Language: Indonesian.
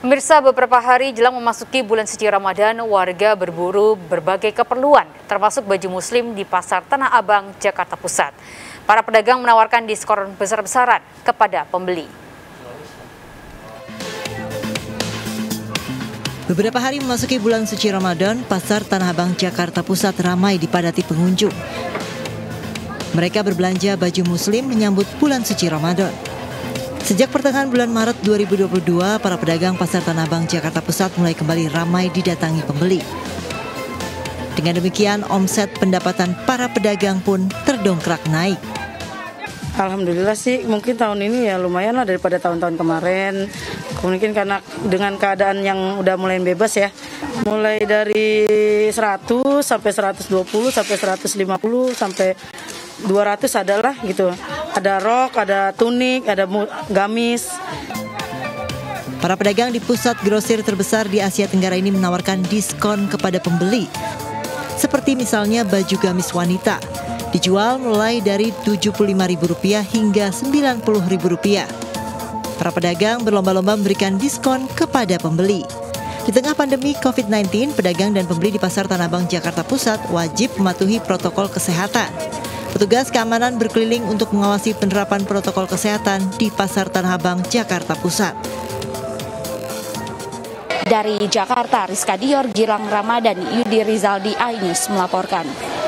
Pemirsa, beberapa hari jelang memasuki bulan suci Ramadan, warga berburu berbagai keperluan, termasuk baju muslim di Pasar Tanah Abang, Jakarta Pusat. Para pedagang menawarkan diskon besar-besaran kepada pembeli. Beberapa hari memasuki bulan suci Ramadan, Pasar Tanah Abang, Jakarta Pusat ramai dipadati pengunjung. Mereka berbelanja baju muslim menyambut bulan suci Ramadan. Sejak pertengahan bulan Maret 2022, para pedagang Pasar Tanah Abang Jakarta Pusat mulai kembali ramai didatangi pembeli. Dengan demikian, omset pendapatan para pedagang pun terdongkrak naik. Alhamdulillah sih, mungkin tahun ini ya lumayan lah daripada tahun-tahun kemarin. Mungkin karena dengan keadaan yang udah mulai bebas ya. Mulai dari 100 sampai 120 sampai 150 sampai 200 adalah gitu. Ada rok, ada tunik, ada gamis. Para pedagang di pusat grosir terbesar di Asia Tenggara ini menawarkan diskon kepada pembeli. Seperti misalnya baju gamis wanita, dijual mulai dari Rp75.000 hingga Rp90.000. Para pedagang berlomba-lomba memberikan diskon kepada pembeli. Di tengah pandemi COVID-19, pedagang dan pembeli di Pasar Tanah Abang Jakarta Pusat wajib mematuhi protokol kesehatan. Petugas keamanan berkeliling untuk mengawasi penerapan protokol kesehatan di Pasar Tanah Abang, Jakarta Pusat. Dari Jakarta, Rizka Dior, Gilang Ramadani, Yudi Rizaldi Ainus melaporkan.